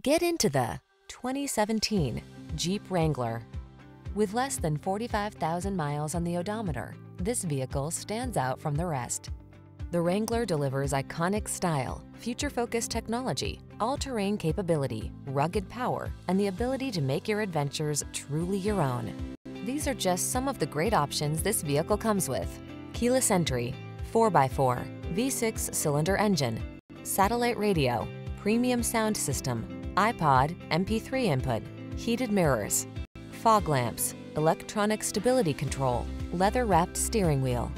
Get into the 2017 Jeep Wrangler. With less than 45,000 miles on the odometer, this vehicle stands out from the rest. The Wrangler delivers iconic style, future-focused technology, all-terrain capability, rugged power, and the ability to make your adventures truly your own. These are just some of the great options this vehicle comes with: keyless entry, 4x4, V6 cylinder engine, satellite radio, premium sound system, iPod, MP3 input, heated mirrors, fog lamps, electronic stability control, leather-wrapped steering wheel.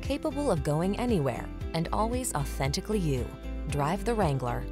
Capable of going anywhere and always authentically you. Drive the Wrangler.